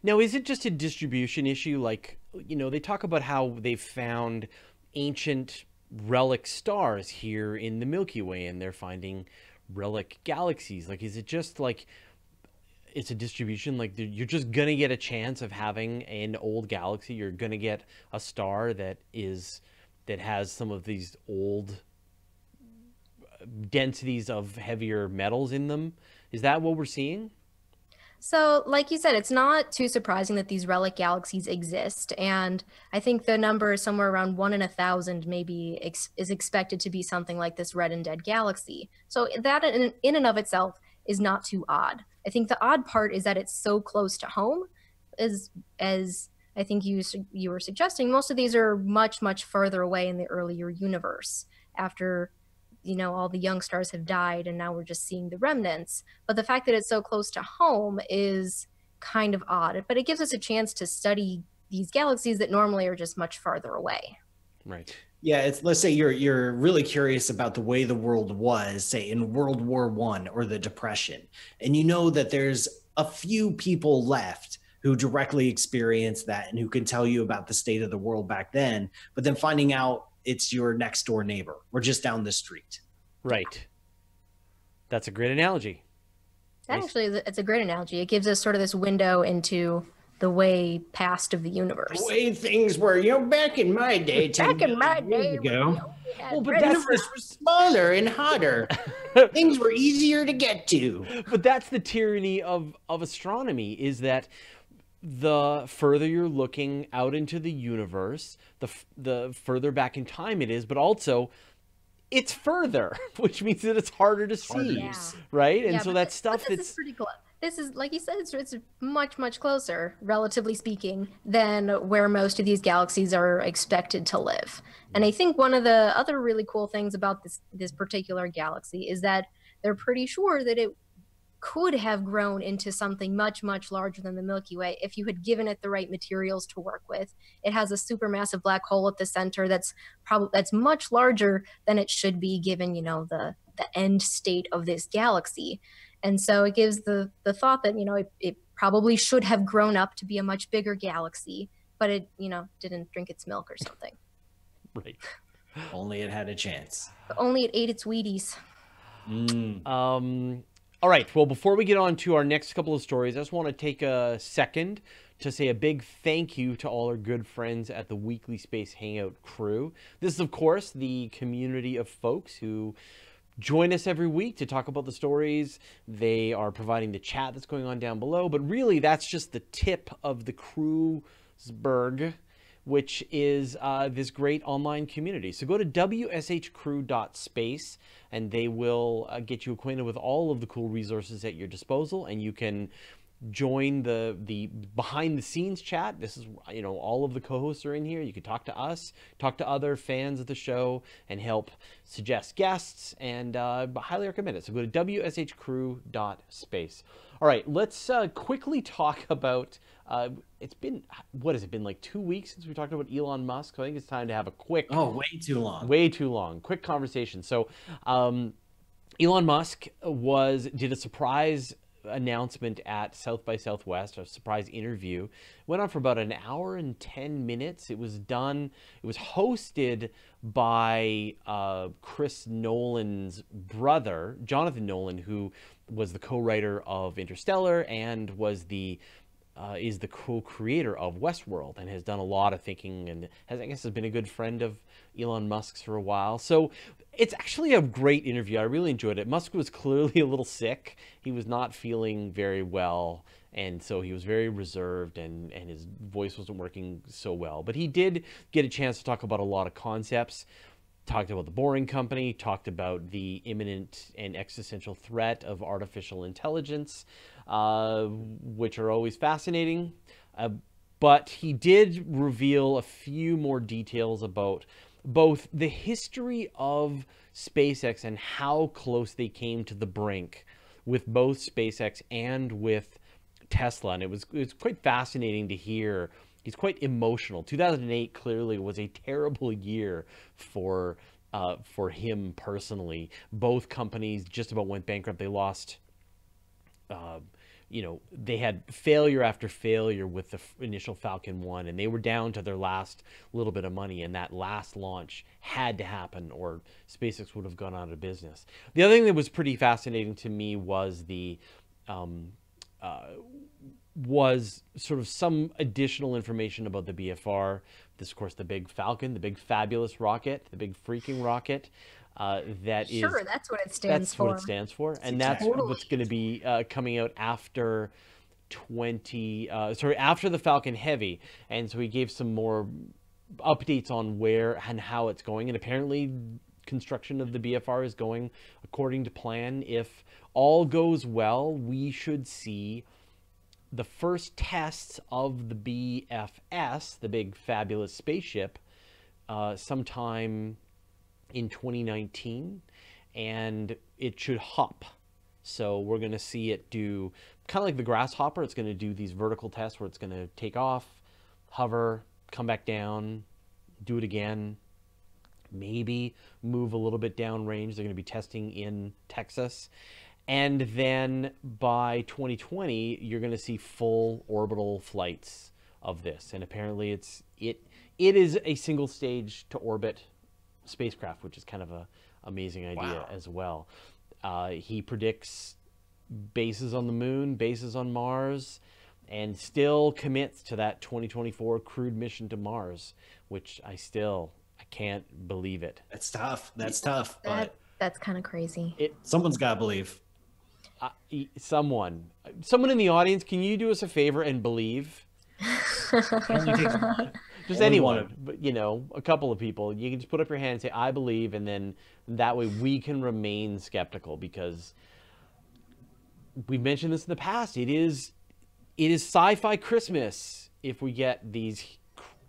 Now, is it just a distribution issue? Like, you know, they talk about how they found ancient relic stars here in the Milky Way, and they're finding relic galaxies. Like, is it just like, it's a distribution, like you're just gonna get a chance of having an old galaxy, you're gonna get a star that is that has some of these old densities of heavier metals in them? Is that what we're seeing? So like you said, it's not too surprising that these relic galaxies exist, and I think the number is somewhere around one in a thousand maybe ex is expected to be something like this red and dead galaxy. So that in, in and of itself is not too odd. I think the odd part is that it's so close to home. As, as I think you, you were suggesting, most of these are much, much further away in the earlier universe after, you know, all the young stars have died and now we're just seeing the remnants. But the fact that it's so close to home is kind of odd, but it gives us a chance to study these galaxies that normally are just much farther away. Right. Yeah, it's, let's say you're you're really curious about the way the world was, say, in World War One or the Depression, and you know that there's a few people left who directly experienced that and who can tell you about the state of the world back then, but then finding out it's your next door neighbor or just down the street. Right. That's a great analogy. That actually is, it's a great analogy. It gives us sort of this window into the way past of the universe. The way things were, you know, back in my day, back in my day ago, well, but the universe was smaller and hotter. Things were easier to get to. But that's the tyranny of, of astronomy, is that the further you're looking out into the universe, the, the further back in time it is, but also it's further, which means that it's harder to see, yeah. Right? And yeah, so that stuff that's pretty cool. This is, like you said, it's, it's much, much closer, relatively speaking, than where most of these galaxies are expected to live. And I think one of the other really cool things about this, this particular galaxy is that they're pretty sure that it could have grown into something much, much larger than the Milky Way if you had given it the right materials to work with. It has a supermassive black hole at the center that's probably, that's much larger than it should be given, you know, the, the end state of this galaxy. And so it gives the, the thought that, you know, it, it probably should have grown up to be a much bigger galaxy, but it, you know, didn't drink its milk or something. Right. Only it had a chance. But only it ate its Wheaties. Mm. Um, All right, well, before we get on to our next couple of stories, I just want to take a second to say a big thank you to all our good friends at the Weekly Space Hangout crew. This is, of course, the community of folks who join us every week to talk about the stories. They are providing the chat that's going on down below, but really that's just the tip of the crewsberg, which is uh, this great online community. So go to W S H crew dot space and they will uh, get you acquainted with all of the cool resources at your disposal, and you can join the the behind the scenes chat. This is, you know, all of the co-hosts are in here. You can talk to us, talk to other fans of the show, and help suggest guests, and uh, highly recommend it. So go to W S H crew dot space. All right, let's uh, quickly talk about, uh, it's been, what has it been, like two weeks since we talked about Elon Musk? So I think it's time to have a quick. Oh, way too long. Way too long. Quick conversation. So um, Elon Musk was, did a surprise announcement at South by Southwest, a surprise interview. Went on for about an hour and ten minutes. It was done, it was hosted by uh, Chris Nolan's brother, Jonathan Nolan, who was the co-writer of Interstellar and was the uh, is the co-creator of Westworld, and has done a lot of thinking, and has, I guess, has been a good friend of Elon Musk's for a while. So it's actually a great interview. I really enjoyed it. Musk was clearly a little sick. He was not feeling very well, and so he was very reserved, and, and his voice wasn't working so well. But he did get a chance to talk about a lot of concepts. Talked about the Boring Company, talked about the imminent and existential threat of artificial intelligence, uh, which are always fascinating. Uh, but he did reveal a few more details about both the history of SpaceX and how close they came to the brink with both SpaceX and with Tesla. And it was, it was quite fascinating to hear. He's quite emotional. two thousand eight clearly was a terrible year for uh, for him personally. Both companies just about went bankrupt. They lost, uh, you know, they had failure after failure with the initial Falcon one, and they were down to their last little bit of money, and that last launch had to happen or SpaceX would have gone out of business. The other thing that was pretty fascinating to me was the... Um, uh, was sort of some additional information about the B F R. This, of course, the big Falcon, the big fabulous rocket, the big freaking rocket. Uh, that sure, is sure that's what it stands that's for. That's what it stands for, and that's totally what's going to be uh, coming out after twenty. Uh, sorry, after the Falcon Heavy, and so he gave some more updates on where and how it's going, and apparently construction of the B F R is going according to plan. If all goes well, we should see the first tests of the B F S, the big fabulous spaceship, uh, sometime in twenty nineteen, and it should hop. So we're going to see it do kind of like the Grasshopper. It's going to do these vertical tests where it's going to take off, hover, come back down, do it again, maybe move a little bit down range. They're going to be testing in Texas. And then by twenty twenty, you're going to see full orbital flights of this. And apparently it's it it is a single stage to orbit spacecraft, which is kind of a amazing idea. Wow. As well. Uh, he predicts bases on the moon, bases on Mars, and still commits to that twenty twenty-four crewed mission to Mars, which I still I can't believe it. That's tough. That's tough. But that's kind of crazy. It, someone's got to believe. Uh, someone, someone in the audience, can you do us a favor and believe? Just anyone, but, you know, a couple of people. You can just put up your hand and say, "I believe," and then that way we can remain skeptical, because we've mentioned this in the past. It is, it is sci-fi Christmas if we get these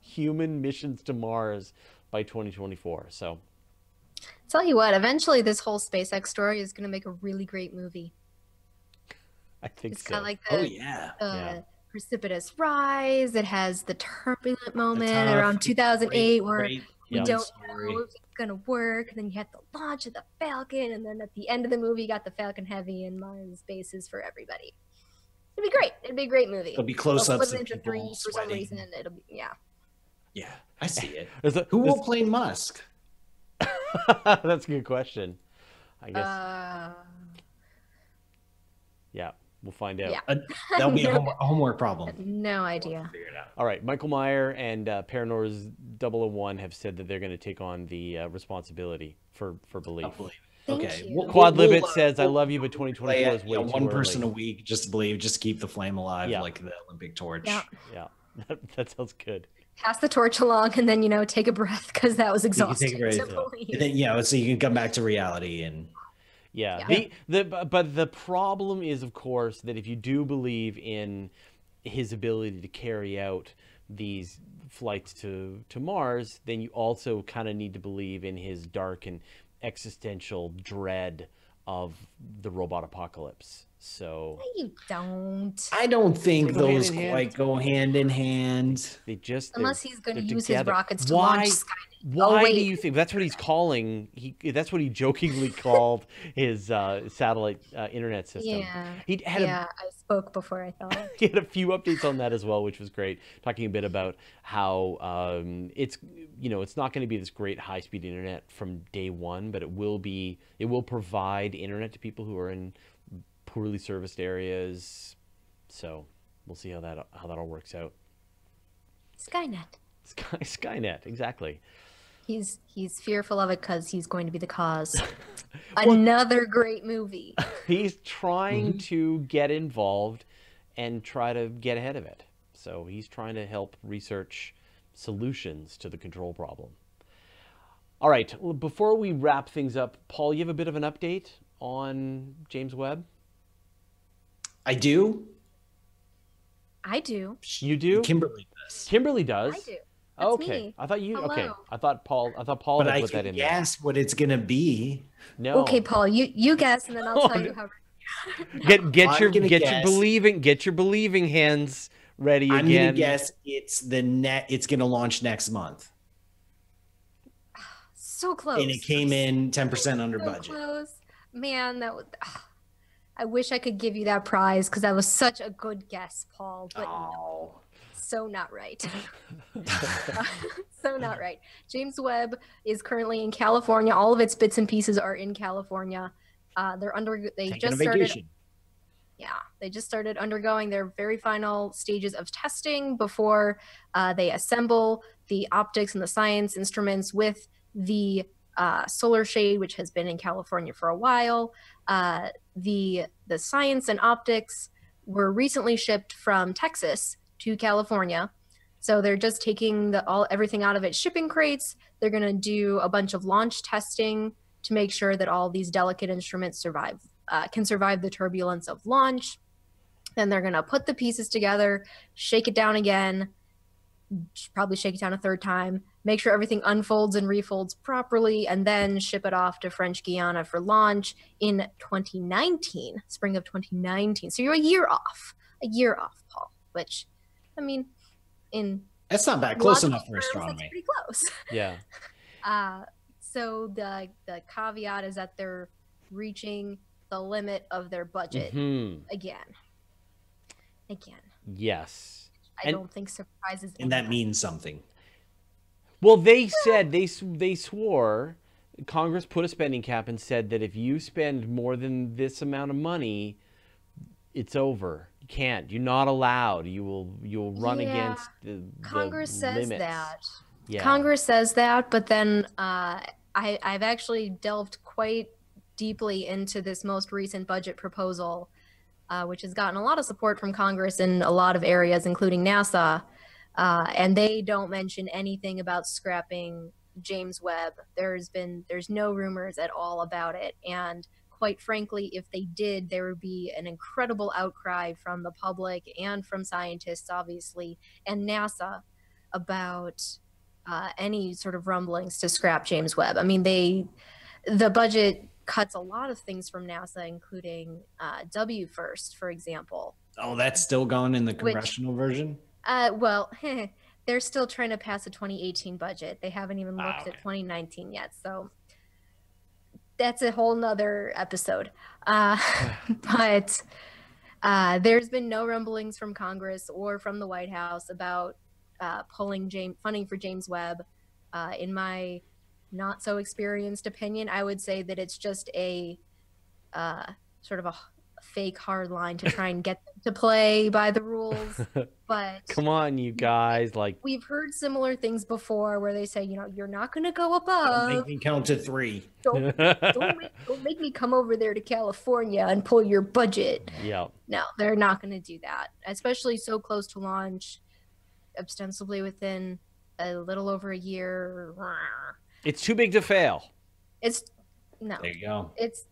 human missions to Mars by twenty twenty-four. So, tell you what, eventually this whole SpaceX story is going to make a really great movie. I think it's so. Got like the, oh yeah. The yeah. precipitous rise. It has the turbulent moment the tough, around two thousand eight great, where great, we yeah, don't story. know if it's going to work. And then you had the launch of the Falcon, and then at the end of the movie, you got the Falcon Heavy and Mars bases for everybody. It'd be great. It'd be a great movie. It'll be close-ups into three for some reason. It'll be yeah. Yeah, I see it. a, Who will play Musk? That's a good question. I guess. Uh... Yeah, we'll find out. Yeah. Uh, that'll be no, a, home, a homework problem. No idea. We'll figure it out. All right, Michael Meyer and uh, Paranors double oh one have said that they're going to take on the uh, responsibility for, for belief. Absolutely. Okay. Well, Quad we'll, Libet we'll, says, uh, I love you, but twenty twenty-four yeah, is way yeah, too One early. person a week, just believe, just keep the flame alive yeah. like the Olympic torch. Yeah, yeah. That, that sounds good. Pass the torch along and then, you know, take a breath because that was exhausting. So then, you know, so you can come back to reality and... Yeah, yeah. The, the, but the problem is, of course, that if you do believe in his ability to carry out these flights to, to Mars, then you also kind of need to believe in his dark and existential dread of the robot apocalypse. So you don't. I don't think those quite go hand in hand. They just unless he's going to use his rockets to launch Skynet. Why do you think that's what he's calling? He that's what he jokingly called his uh, satellite uh, internet system. Yeah, he had. Yeah, I spoke before I thought. He had a few updates on that as well, which was great. Talking a bit about how um, it's you know it's not going to be this great high speed internet from day one, but it will be. It will provide internet to people who are in poorly serviced areas, so we'll see how that how that all works out. Skynet. Sky, Skynet, exactly. He's he's fearful of it because he's going to be the cause. well, Another great movie. He's trying mm-hmm. to get involved and try to get ahead of it. So he's trying to help research solutions to the control problem. All right. Well, before we wrap things up, Paul, you have a bit of an update on James Webb. I do. I do. You do. Kimberly does. Kimberly does. I do. That's okay. Me. I thought you. Hello. Okay. I thought Paul. I thought Paul but had I put that in. There. Guess what it's gonna be. No. Okay, Paul. You you guess, and then I'll oh, tell no. you how. no. Get get I'm your get guess. your believing get your believing hands ready I'm again. I'm gonna guess it's the net. It's gonna launch next month. So close. And it came in ten percent under so budget. Close. Man, that was. Ugh. I wish I could give you that prize because that was such a good guess, Paul, but no. So not right. So not right. James Webb is currently in California. All of its bits and pieces are in California. Uh, they're under, they Taking just started. Yeah, they just started undergoing their very final stages of testing before uh, they assemble the optics and the science instruments with the Uh, solar shade, which has been in California for a while. Uh, the the science and optics were recently shipped from Texas to California, so they're just taking the all everything out of its shipping crates. They're going to do a bunch of launch testing to make sure that all these delicate instruments survive, uh, can survive the turbulence of launch. Then they're going to put the pieces together, shake it down again, probably shake it down a third time, make sure everything unfolds and refolds properly, and then ship it off to French Guiana for launch in twenty nineteen, spring of twenty nineteen. So you're a year off, a year off, Paul, which, I mean, in... That's not bad, close enough for astronomy. That's pretty close. Yeah. uh, so the, the caveat is that they're reaching the limit of their budget mm-hmm. again. Again. Yes. I and, don't think surprises... And anyone. That means something. Well, they said, they, they swore, Congress put a spending cap and said that if you spend more than this amount of money, it's over. You can't. You're not allowed. You will you'll run yeah. against the Congress the says limits. that. Yeah. Congress says that, but then uh, I, I've actually delved quite deeply into this most recent budget proposal, uh, which has gotten a lot of support from Congress in a lot of areas, including NASA. Uh, and they don't mention anything about scrapping James Webb. There's been, there's no rumors at all about it. And quite frankly, if they did, there would be an incredible outcry from the public and from scientists, obviously, and NASA about uh, any sort of rumblings to scrap James Webb. I mean, they, the budget cuts a lot of things from NASA, including uh, W FIRST, for example. Oh, that's still going in the congressional Which, version? Uh, well, they're still trying to pass a twenty eighteen budget. They haven't even looked ah, okay. at twenty nineteen yet. So that's a whole nother episode. Uh, but uh, there's been no rumblings from Congress or from the White House about uh, pulling James, funding for James Webb. Uh, in my not so experienced opinion, I would say that it's just a uh, sort of a fake hard line to try and get them to play by the rules. But come on, you guys, like, we've heard similar things before where they say, you know, you're not going to go above. Don't make me count to three. Don't, don't, make, don't make me come over there to California and pull your budget. Yeah. No, they're not going to do that, especially so close to launch, ostensibly within a little over a year. It's too big to fail. It's no. There you go. It's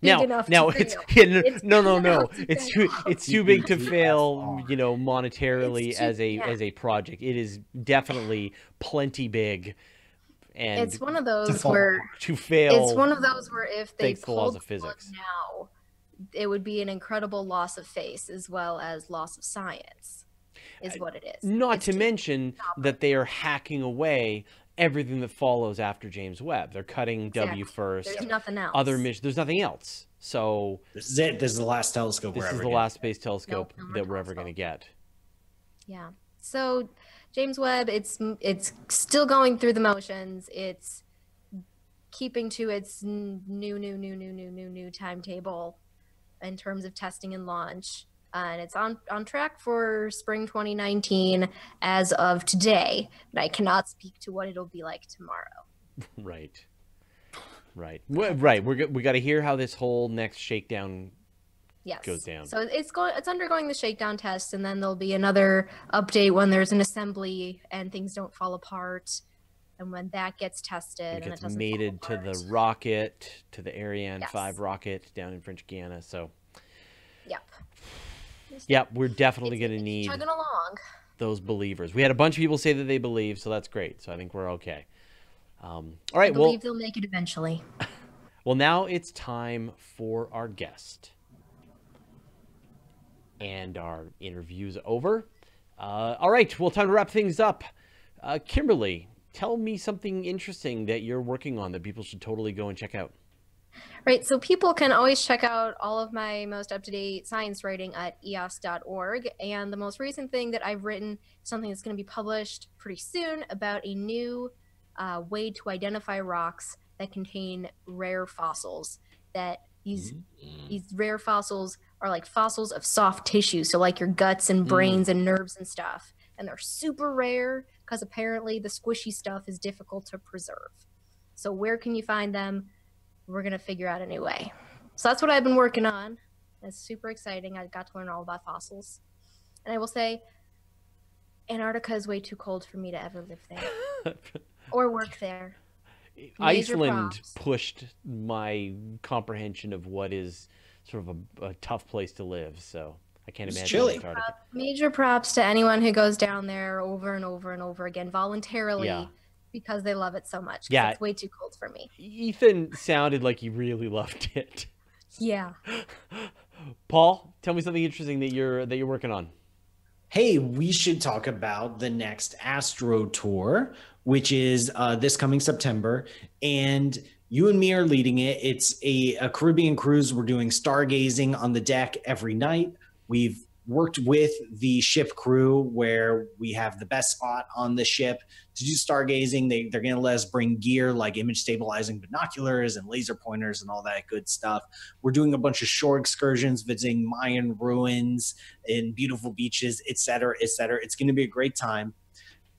now, enough now to it's, yeah, it's no no no to it's fail. too it's too big to fail, you know, monetarily too, as a yeah. as a project. It is definitely plenty big, and it's one of those to fall, where to fail. It's one of those where if they pulled the laws of physics now, it would be an incredible loss of face as well as loss of science, is what it is. Not it's to mention that they are hacking away everything that follows after James Webb. They're cutting exactly. W first. There's nothing else. Other mission. There's nothing else. So this is it. This is the last telescope. This we're is ever the last space telescope no, no, that we're telescope. ever going to get. Yeah. So James Webb, it's it's still going through the motions. It's keeping to its new, new, new, new, new, new, new timetable in terms of testing and launch, uh, and it's on on track for spring twenty nineteen as of today. But I cannot speak to what it'll be like tomorrow. Right, right, we're, right. We're we got to hear how this whole next shakedown yes. goes down. So it's going, it's undergoing the shakedown test, and then there'll be another update when there's an assembly and things don't fall apart, and when that gets tested, it gets and it mated to the rocket, to the Ariane yes. five rocket down in French Guiana. So. Yep. Yep, we're definitely going to need chugging along. Those believers. We had a bunch of people say that they believe, so that's great. So I think we're okay. Um, all right, I believe well, they'll make it eventually. Well, now it's time for our guest. And our interview's over. Uh, all right, well, time to wrap things up. Uh, Kimberly, tell me something interesting that you're working on that people should totally go and check out. Right, so people can always check out all of my most up-to-date science writing at E O S dot org, and the most recent thing that I've written is something that's going to be published pretty soon about a new uh, way to identify rocks that contain rare fossils. That these mm-hmm. these rare fossils are like fossils of soft tissue, so like your guts and brains mm. and nerves and stuff, and they're super rare because apparently the squishy stuff is difficult to preserve. So where can you find them? We're going to figure out a new way. So that's what I've been working on. It's super exciting. I got to learn all about fossils. And I will say, Antarctica is way too cold for me to ever live there or work there. Major Iceland props. pushed my comprehension of what is sort of a, a tough place to live. So I can't it's imagine chilly. Antarctica. Prop, major props to anyone who goes down there over and over and over again voluntarily. Yeah. Because they love it so much. Yeah, it's way too cold for me. Ethan sounded like he really loved it. Yeah. Paul, tell me something interesting that you're that you're working on. Hey, we should talk about the next Astro Tour, which is uh, this coming September, and you and me are leading it. It's a, a Caribbean cruise. We're doing stargazing on the deck every night. We've worked with the ship crew where we have the best spot on the ship to do stargazing. They, they're going to let us bring gear like image stabilizing binoculars and laser pointers and all that good stuff. We're doing a bunch of shore excursions, visiting Mayan ruins and beautiful beaches, et cetera, et cetera. It's going to be a great time.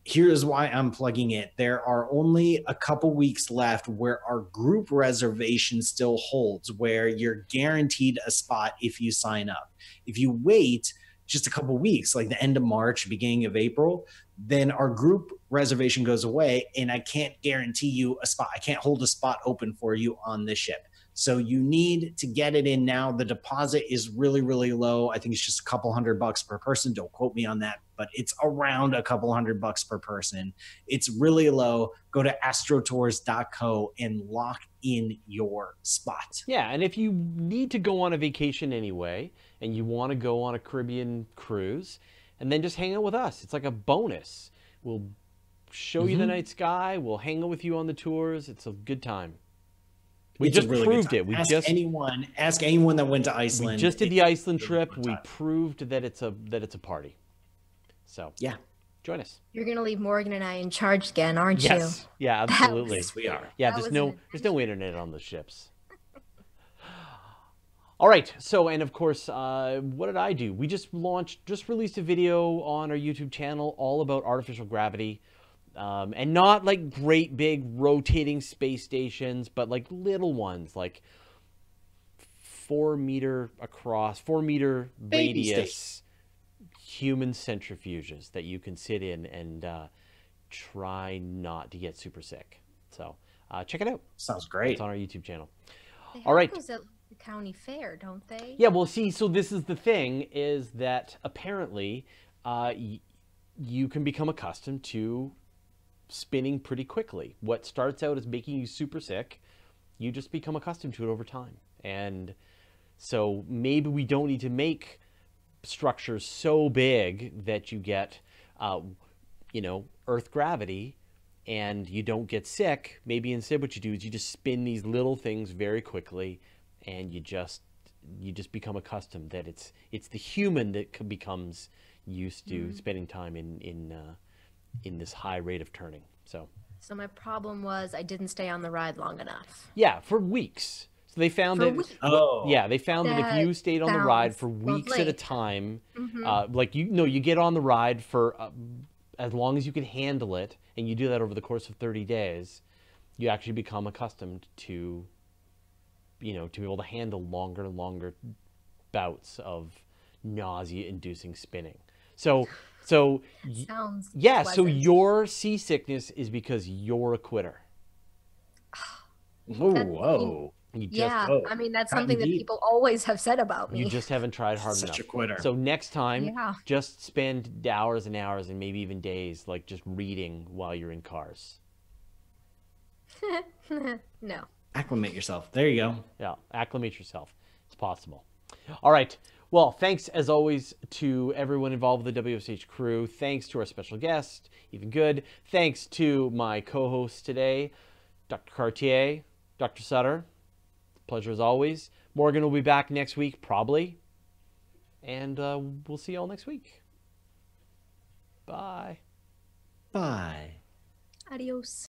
Here's why I'm plugging it. There are only a couple weeks left where our group reservation still holds, where you're guaranteed a spot if you sign up. If you wait just a couple weeks, like the end of March, beginning of April, then our group reservation goes away and I can't guarantee you a spot. I can't hold a spot open for you on the ship. So you need to get it in now. The deposit is really, really low. I think it's just a couple hundred bucks per person. Don't quote me on that, but it's around a couple hundred bucks per person. It's really low. Go to astrotours dot co and lock in your spot. Yeah, and if you need to go on a vacation anyway, and you want to go on a Caribbean cruise, and then just hang out with us. It's like a bonus. We'll show mm-hmm. you the night sky. We'll hang out with you on the tours. It's a good time. We it's just really proved it. We ask just anyone, ask anyone that went to Iceland. We just did the Iceland trip. We proved that it's a that it's a party. So yeah, join us. You're gonna leave Morgan and I in charge again, aren't yes. you? Yes. Yeah, absolutely. Was, yes, we are. Yeah. That there's no there's no internet on the ships. All right, so, and of course, uh, what did I do? We just launched, just released a video on our YouTube channel all about artificial gravity, um, and not like great big rotating space stations, but like little ones, like four meter across, four meter Baby radius station. Human centrifuges that you can sit in and uh, try not to get super sick. So uh, check it out. Sounds great. It's on our YouTube channel. They all right. The county fair, don't they? Yeah, well, see, so this is the thing, is that apparently uh, y you can become accustomed to spinning pretty quickly. What starts out as making you super sick, you just become accustomed to it over time. And so maybe we don't need to make structures so big that you get, uh, you know, Earth gravity and you don't get sick. Maybe instead what you do is you just spin these little things very quickly, and you just you just become accustomed that it's it's the human that becomes used to mm-hmm. spending time in in uh, in this high rate of turning. So so my problem was I didn't stay on the ride long enough. Yeah, for weeks. So they found that oh. yeah, they found that, that if you stayed on the ride for weeks lovely. at a time, mm-hmm. uh, like you no, you get on the ride for uh, as long as you can handle it, and you do that over the course of thirty days, you actually become accustomed to, you know, to be able to handle longer and longer bouts of nausea-inducing spinning. So, so sounds yeah, pleasant. So your seasickness is because you're a quitter. Whoa, whoa. You just, yeah, oh, I mean, that's something that people always have said about me. You just haven't tried hard enough. Such a quitter. So next time, yeah. just spend hours and hours and maybe even days, like just reading while you're in cars. No. Acclimate yourself. There you go. Yeah, acclimate yourself. It's possible. All right. Well, thanks as always to everyone involved with the W S H crew. Thanks to our special guest, Ethan Good. Thanks to my co-hosts today, Doctor Cartier, Doctor Sutter. Pleasure as always. Morgan will be back next week, probably. And uh, we'll see you all next week. Bye. Bye. Adios.